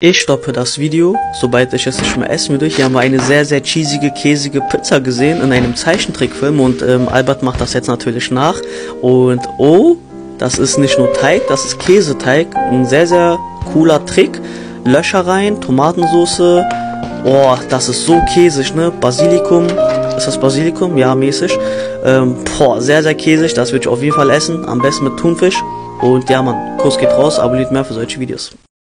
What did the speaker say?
Ich stoppe das Video, sobald ich es nicht mehr essen würde. Hier haben wir eine sehr, sehr cheesige, käsige Pizza gesehen in einem Zeichentrickfilm und Albert macht das jetzt natürlich nach. Und oh, das ist nicht nur Teig, das ist Käseteig. Ein sehr, sehr cooler Trick. Löcher rein, Tomatensauce. Oh, das ist so käsig, ne? Basilikum. Ist das Basilikum? Ja, mäßig. Boah, sehr, sehr käsig. Das würde ich auf jeden Fall essen. Am besten mit Thunfisch. Und ja, Mann, Kuss geht raus. Abonniert mehr für solche Videos.